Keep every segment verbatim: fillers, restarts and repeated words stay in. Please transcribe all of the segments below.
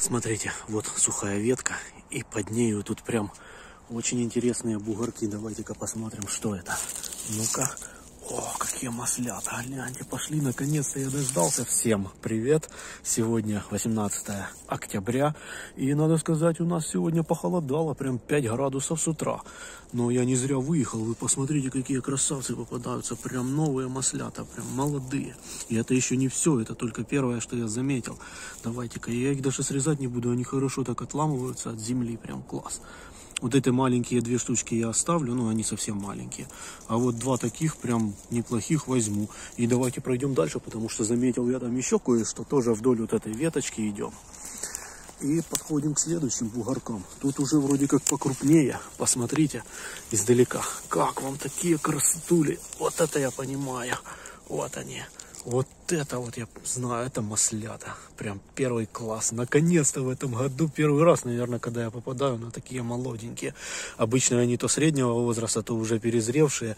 Смотрите, вот сухая ветка, и под нею тут прям очень интересные бугорки. Давайте-ка посмотрим, что это. Ну-ка. О, какие маслята, гляньте, пошли, наконец-то я дождался. Всем привет, сегодня восемнадцатое октября, и надо сказать, у нас сегодня похолодало, прям пять градусов с утра. Но я не зря выехал, вы посмотрите, какие красавцы попадаются, прям новые маслята, прям молодые. И это еще не все, это только первое, что я заметил. Давайте-ка, я их даже срезать не буду, они хорошо так отламываются от земли, прям класс. Вот эти маленькие две штучки я оставлю, но они совсем маленькие. А вот два таких прям неплохих возьму. И давайте пройдем дальше, потому что заметил я там еще кое-что. Тоже вдоль вот этой веточки идем. И подходим к следующим бугоркам. Тут уже вроде как покрупнее. Посмотрите издалека. Как вам такие красотули? Вот это я понимаю. Вот они. Вот это вот я знаю, это маслята, прям первый класс. Наконец-то в этом году первый раз, наверное, когда я попадаю на такие молоденькие. Обычно они то среднего возраста, то уже перезревшие.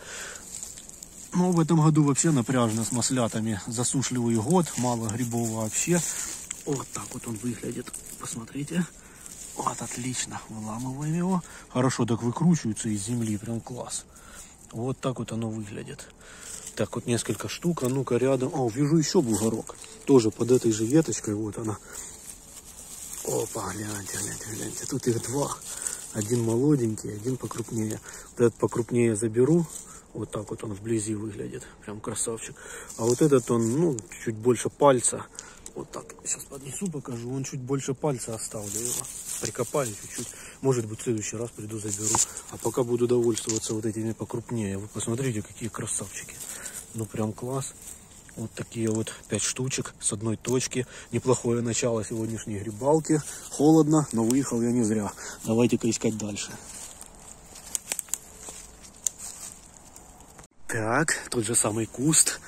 Но в этом году вообще напряжно с маслятами. Засушливый год, мало грибов вообще. Вот так вот он выглядит, посмотрите. Вот отлично, выламываем его. Хорошо так выкручиваются из земли, прям класс. Вот так вот оно выглядит. Так, вот несколько штук, а ну-ка рядом. О, вижу еще бугорок. Тоже под этой же веточкой, вот она. Опа, гляньте, гляньте, гляньте. Тут их два. Один молоденький, один покрупнее. Вот этот покрупнее заберу. Вот так вот он вблизи выглядит. Прям красавчик. А вот этот он, ну, чуть больше пальца. Вот так, сейчас поднесу, покажу. Он чуть больше пальца оставлю его. Прикопаю чуть-чуть. Может быть, в следующий раз приду, заберу. А пока буду довольствоваться вот этими покрупнее. Вы посмотрите, какие красавчики. Ну, прям класс. Вот такие вот пять штучек с одной точки. Неплохое начало сегодняшней грибалки. Холодно, но выехал я не зря. Давайте-ка искать дальше. Так, тот же самый куст.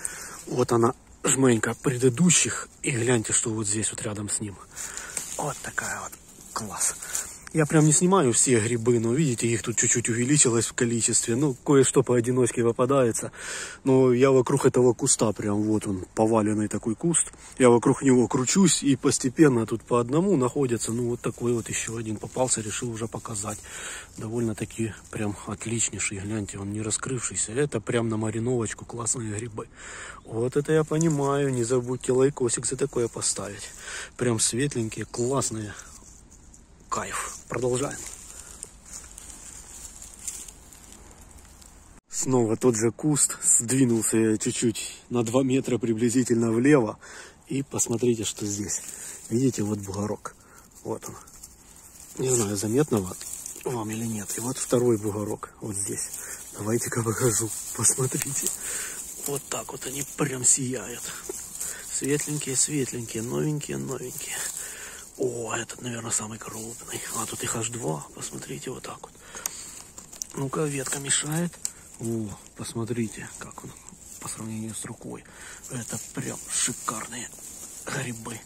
Вот она, жменька предыдущих. И гляньте, что вот здесь вот рядом с ним. Вот такая вот. Класс. Я прям не снимаю все грибы, но видите, их тут чуть-чуть увеличилось в количестве. Ну, кое-что поодиночке попадается. Но я вокруг этого куста, прям вот он, поваленный такой куст. Я вокруг него кручусь и постепенно тут по одному находятся. Ну, вот такой вот еще один попался, решил уже показать. Довольно-таки прям отличнейший. Гляньте, он не раскрывшийся. Это прям на мариновочку классные грибы. Вот это я понимаю. Не забудьте лайкосик за такое поставить. Прям светленькие, классные. Кайф. Продолжаем. Снова тот же куст. Сдвинулся я чуть-чуть на два метра приблизительно влево. И посмотрите, что здесь. Видите, вот бугорок. Вот он. Не знаю, заметно вот вам или нет. И вот второй бугорок. Вот здесь. Давайте-ка покажу. Посмотрите. Вот так вот они прям сияют. Светленькие, светленькие, новенькие, новенькие. О, этот, наверное, самый крупный. А, тут их аж два. Посмотрите, вот так вот. Ну-ка, ветка мешает. О, посмотрите, как он по сравнению с рукой. Это прям шикарные грибы.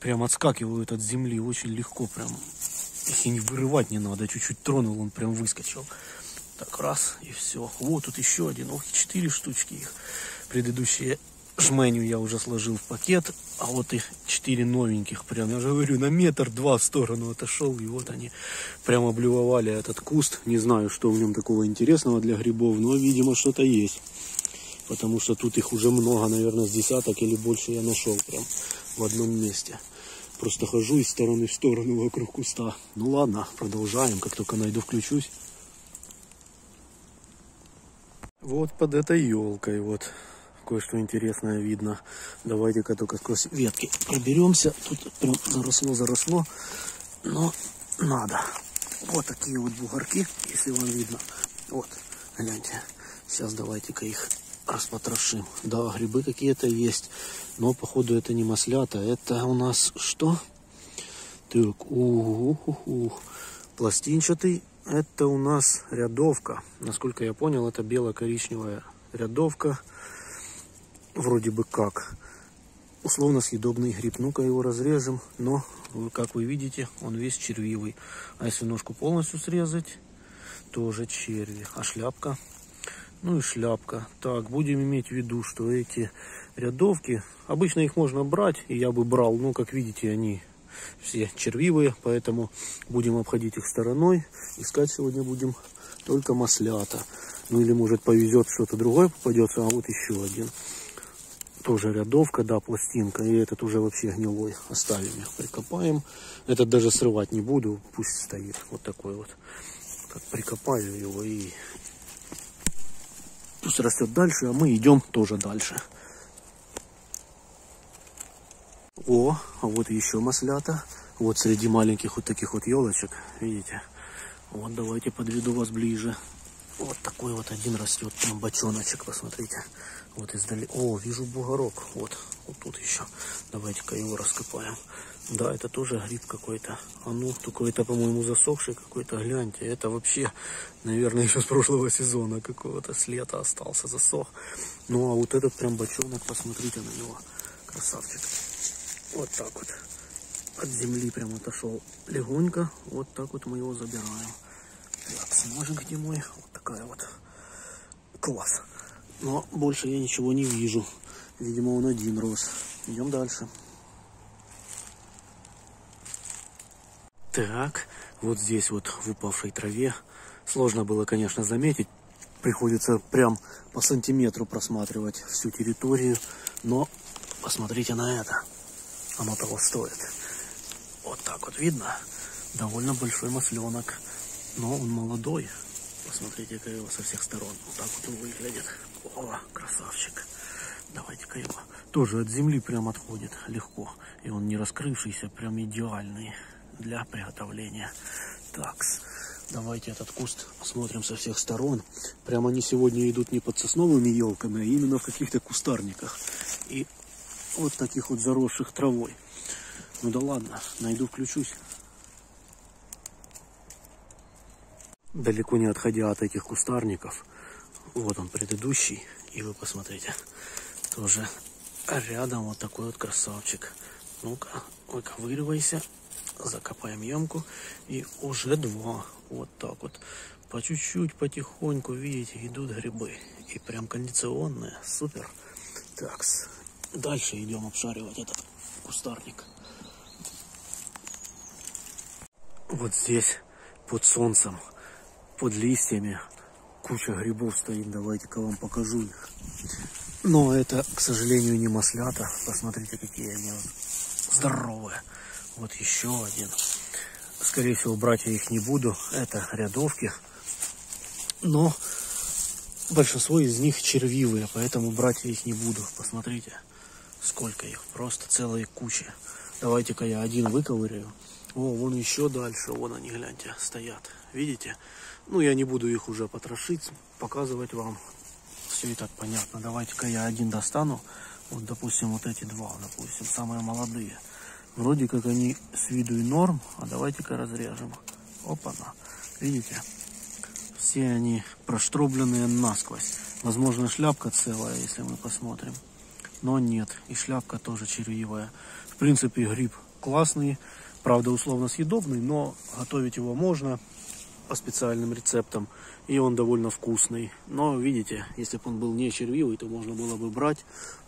Прям отскакивают от земли очень легко. Прям, если не вырывать не надо. Чуть-чуть тронул, он прям выскочил. Так, раз, и все. Вот, тут еще один. Ох, четыре штучки их. Предыдущие... Жменю я уже сложил в пакет, а вот их четыре новеньких, прям, я же говорю, на метр-два в сторону отошел, и вот они прям облюбовали этот куст. Не знаю, что в нем такого интересного для грибов, но, видимо, что-то есть, потому что тут их уже много, наверное, с десяток или больше я нашел прям в одном месте. Просто хожу из стороны в сторону вокруг куста. Ну ладно, продолжаем, как только найду, включусь. Вот под этой елкой вот. Кое-что интересное видно. Давайте-ка только сквозь ветки проберемся. Тут прям заросло-заросло. Но надо. Вот такие вот бугорки, если вам видно. Вот, гляньте. Сейчас давайте-ка их распотрошим. Да, грибы какие-то есть. Но, походу, это не маслята. Это у нас что? Так, у-у-у-у. Пластинчатый. Это у нас рядовка. Насколько я понял, это бело-коричневая рядовка. Вроде бы как условно съедобный гриб. Ну-ка его разрежем, но, как вы видите, он весь червивый. А если ножку полностью срезать, тоже черви. А шляпка? Ну и шляпка. Так, будем иметь в виду, что эти рядовки, обычно их можно брать, и я бы брал, но, как видите, они все червивые, поэтому будем обходить их стороной. Искать сегодня будем только маслята. Ну или может повезет, что-то другое попадется. А вот еще один. Тоже рядовка, да, пластинка. И этот уже вообще гнилой. Оставим их, прикопаем. Этот даже срывать не буду, пусть стоит. Вот такой вот. Так, прикопаю его и... пусть растет дальше, а мы идем тоже дальше. О, а вот еще маслята. Вот среди маленьких вот таких вот елочек. Видите? Вот давайте подведу вас ближе. Вот такой вот один растет, прям бочоночек, посмотрите. Вот издали. О, вижу бугорок. Вот, вот тут еще. Давайте-ка его раскопаем. Да, это тоже гриб какой-то. А ну, какой-то, по-моему, засохший какой-то. Гляньте, это вообще, наверное, еще с прошлого сезона какого-то, с лета остался, засох. Ну, а вот этот прям бочонок, посмотрите на него. Красавчик. Вот так вот. От земли прям отошел легонько. Вот так вот мы его забираем. Так, снежик, где мой. Вот такая вот. Класс. Но больше я ничего не вижу. Видимо, он один рос. Идем дальше. Так, вот здесь вот в упавшей траве. Сложно было, конечно, заметить. Приходится прям по сантиметру просматривать всю территорию. Но посмотрите на это. Оно того стоит. Вот так вот видно. Довольно большой масленок. Но он молодой. Посмотрите, как его со всех сторон. Вот так вот он выглядит. О, красавчик. Давайте-ка его. Тоже от земли прям отходит легко. И он не раскрывшийся, прям идеальный для приготовления. Такс. Давайте этот куст посмотрим со всех сторон. Прямо они сегодня идут не под сосновыми елками, а именно в каких-то кустарниках. И вот таких вот заросших травой. Ну да ладно, найду, включусь. Далеко не отходя от этих кустарников, вот он предыдущий, и вы посмотрите, тоже рядом вот такой вот красавчик. Ну-ка, выковыривайся, закопаем ямку, и уже два, вот так вот, по чуть-чуть, потихоньку, видите, идут грибы, и прям кондиционные, супер. Так, дальше идем обшаривать этот кустарник. Вот здесь, под солнцем, под листьями куча грибов стоит. Давайте-ка вам покажу их. Но это, к сожалению, не маслята. Посмотрите, какие они здоровые. Вот еще один. Скорее всего, брать я их не буду. Это рядовки. Но большинство из них червивые, поэтому брать я их не буду. Посмотрите, сколько их. Просто целые кучи. Давайте-ка я один выковыряю. О, вон еще дальше, вон они, гляньте, стоят. Видите? Ну, я не буду их уже потрошить, показывать вам. Все и так понятно. Давайте-ка я один достану. Вот, допустим, вот эти два, допустим, самые молодые. Вроде как они с виду и норм, а давайте-ка разрежем. Опа-на. Видите? Все они проштробленные насквозь. Возможно, шляпка целая, если мы посмотрим. Но нет, и шляпка тоже червивая. В принципе, гриб классный. Правда, условно съедобный, но готовить его можно по специальным рецептам. И он довольно вкусный. Но, видите, если бы он был не червивый, то можно было бы брать.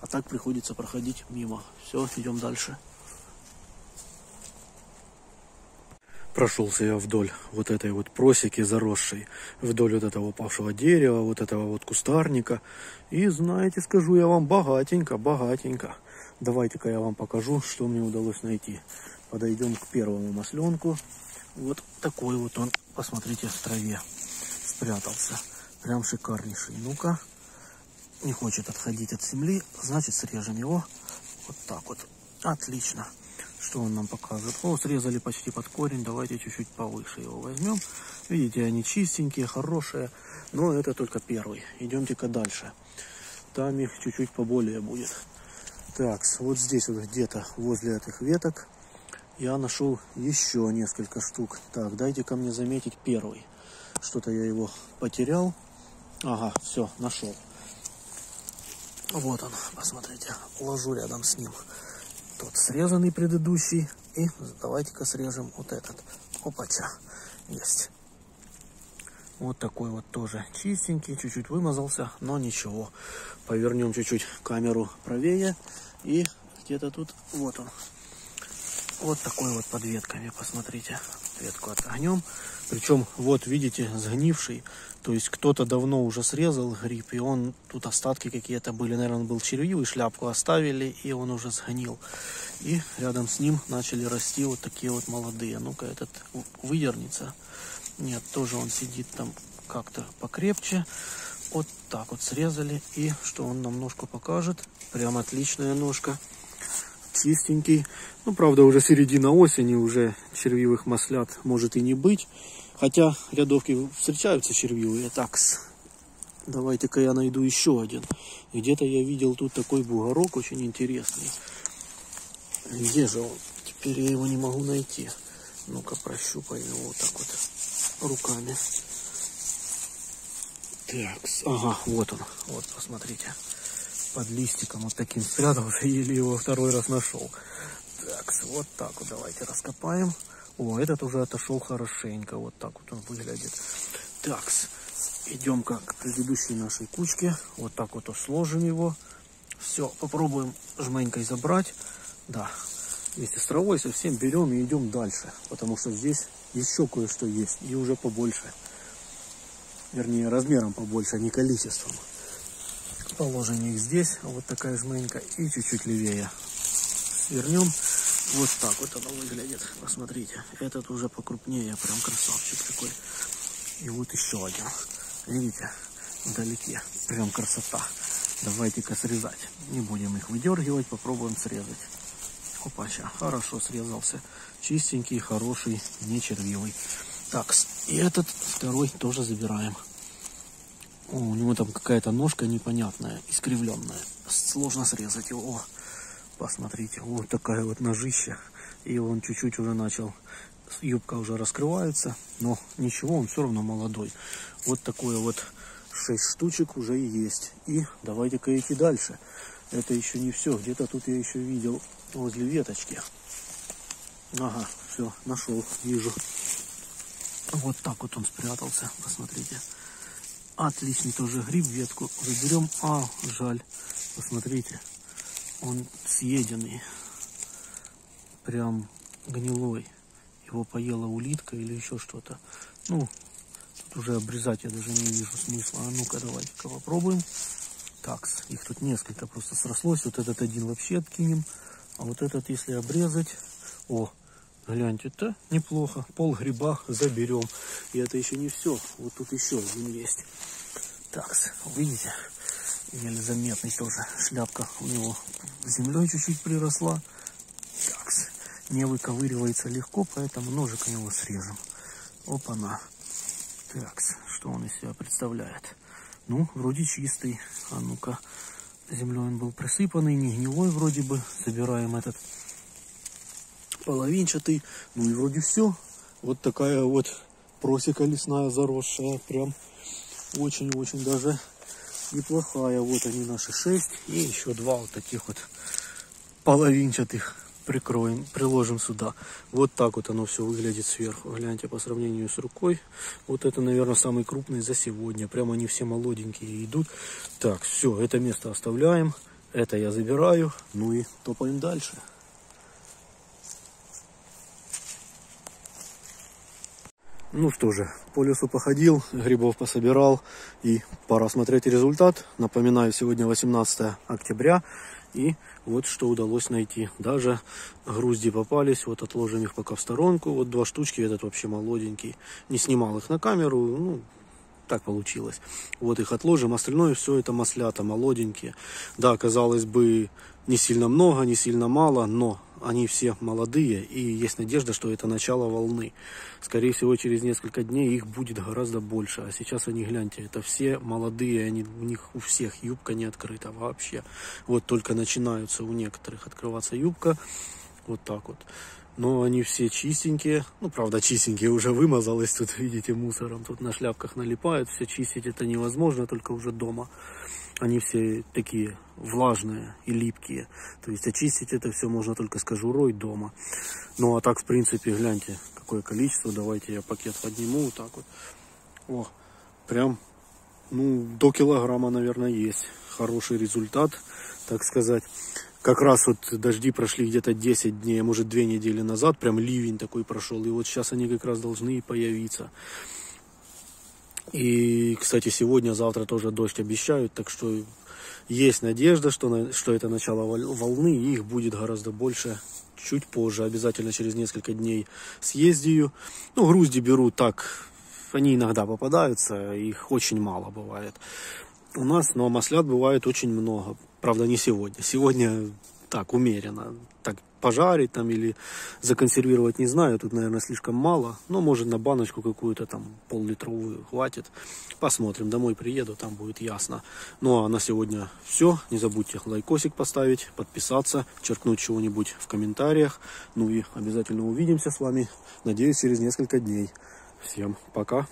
А так приходится проходить мимо. Все, идем дальше. Прошелся я вдоль вот этой вот просеки заросшей. Вдоль вот этого упавшего дерева, вот этого вот кустарника. И, знаете, скажу я вам, богатенько, богатенько. Давайте-ка я вам покажу, что мне удалось найти. Подойдем к первому масленку. Вот такой вот он, посмотрите, в траве спрятался. Прям шикарнейший. Ну-ка, не хочет отходить от земли, значит, срежем его. Вот так вот. Отлично. Что он нам показывает? О, срезали почти под корень. Давайте чуть-чуть повыше его возьмем. Видите, они чистенькие, хорошие. Но это только первый. Идемте-ка дальше. Там их чуть-чуть поболее будет. Так, вот здесь вот где-то возле этих веток я нашел еще несколько штук. Так, дайте-ка мне заметить первый. Что-то я его потерял. Ага, все, нашел. Вот он, посмотрите. Ложу рядом с ним. Тот срезанный предыдущий. И давайте-ка срежем вот этот. Опача. Есть. Вот такой вот тоже чистенький. Чуть-чуть вымазался, но ничего. Повернем чуть-чуть камеру правее. И где-то тут, вот он. Вот такой вот под ветками, посмотрите, ветку отогнем. Причем вот, видите, сгнивший, то есть кто-то давно уже срезал гриб, и он, тут остатки какие-то были, наверное, он был червивый, шляпку оставили, и он уже сгнил. И рядом с ним начали расти вот такие вот молодые. Ну-ка, этот выдернется. Нет, тоже он сидит там как-то покрепче. Вот так вот срезали, и что он нам ножку покажет? Прям отличная ножка. Чистенький. Ну, правда, уже середина осени, уже червивых маслят может и не быть. Хотя рядовки встречаются червивые. Так, давайте-ка я найду еще один. Где-то я видел тут такой бугорок очень интересный. Где же он? Теперь я его не могу найти. Ну-ка, прощупай его вот так вот руками. Так, ага, вот он. Вот, посмотрите. Под листиком вот таким спрятался, или его второй раз нашел. Так, вот так вот давайте раскопаем. О, этот уже отошел хорошенько. Вот так вот он выглядит. Так, идем как к предыдущей нашей кучке. Вот так вот сложим его. Все, попробуем жменькой забрать. Да, вместе с травой совсем берем и идем дальше. Потому что здесь еще кое-что есть. И уже побольше. Вернее, размером побольше, а не количеством. Положим их здесь, вот такая жменька, и чуть-чуть левее свернем. Вот так вот оно выглядит, посмотрите. Этот уже покрупнее, прям красавчик такой. И вот еще один, видите, вдалеке, прям красота. Давайте-ка срезать, не будем их выдергивать, попробуем срезать. Опача, хорошо срезался, чистенький, хороший, не червивый. Так, и этот второй тоже забираем. О, у него там какая-то ножка непонятная, искривленная. Сложно срезать его. О, посмотрите, вот такая вот ножища. И он чуть-чуть уже начал, юбка уже раскрывается. Но ничего, он все равно молодой. Вот такое вот шесть штучек уже и есть. И давайте-ка идти дальше. Это еще не все. Где-то тут я еще видел возле веточки. Ага, все, нашел, вижу. Вот так вот он спрятался, посмотрите. Отличный тоже гриб, ветку заберем. А, жаль. Посмотрите. Он съеденный. Прям гнилой. Его поела улитка или еще что-то. Ну, тут уже обрезать я даже не вижу смысла. А ну-ка, давайте-ка попробуем. Так, их тут несколько просто срослось. Вот этот один вообще откинем. А вот этот, если обрезать... О, гляньте-то, неплохо. Пол гриба заберем. И это еще не все. Вот тут еще один есть. Так, видите? Еле заметный тоже. Шляпка у него землей чуть-чуть приросла. Так, не выковыривается легко, поэтому ножик у него срежем. Опа-на. Так, что он из себя представляет? Ну, вроде чистый. А ну-ка, землей он был присыпанный, не гнилой вроде бы. Забираем этот половинчатый. Ну и вроде все. Вот такая вот просека лесная, заросшая. Прям очень-очень даже неплохая. Вот они наши шесть. И еще два вот таких вот половинчатых прикроем, приложим сюда. Вот так вот оно все выглядит сверху. Гляньте по сравнению с рукой. Вот это, наверное, самый крупный за сегодня. Прямо они все молоденькие идут. Так, все, это место оставляем. Это я забираю. Ну и топаем дальше. Ну что же, по лесу походил, грибов пособирал, и пора смотреть результат. Напоминаю, сегодня восемнадцатое октября, и вот что удалось найти. Даже грузди попались, вот отложим их пока в сторонку. Вот два штучки, этот вообще молоденький. Не снимал их на камеру, ну, так получилось. Вот их отложим, остальное все это маслята, молоденькие. Да, казалось бы, не сильно много, не сильно мало, но... Они все молодые, и есть надежда, что это начало волны. Скорее всего, через несколько дней их будет гораздо больше. А сейчас они, гляньте, это все молодые, они, у них у всех юбка не открыта вообще. Вот только начинаются у некоторых открываться юбка. Вот так вот. Но они все чистенькие. Ну, правда, чистенькие уже вымазалось тут, видите, мусором. Тут на шляпках налипают. Все чистить это невозможно, только уже дома. Они все такие влажные и липкие. То есть очистить это все можно только с кожурой дома. Ну, а так, в принципе, гляньте, какое количество. Давайте я пакет подниму вот так вот. О, прям, ну, до килограмма, наверное, есть. Хороший результат, так сказать. Как раз вот дожди прошли где-то десять дней, может две недели назад, прям ливень такой прошел. И вот сейчас они как раз должны появиться. И, кстати, сегодня, завтра тоже дождь обещают, так что есть надежда, что, на, что это начало волны, и их будет гораздо больше чуть позже. Обязательно через несколько дней съездию. Ну, грузди беру так, они иногда попадаются, их очень мало бывает у нас, но маслят бывает очень много. Правда, не сегодня. Сегодня так, умеренно. Так пожарить там или законсервировать, не знаю. Тут, наверное, слишком мало. Но, может, на баночку какую-то там поллитровую хватит. Посмотрим. Домой приеду, там будет ясно. Ну, а на сегодня все. Не забудьте лайкосик поставить, подписаться, черкнуть чего-нибудь в комментариях. Ну и обязательно увидимся с вами, надеюсь, через несколько дней. Всем пока.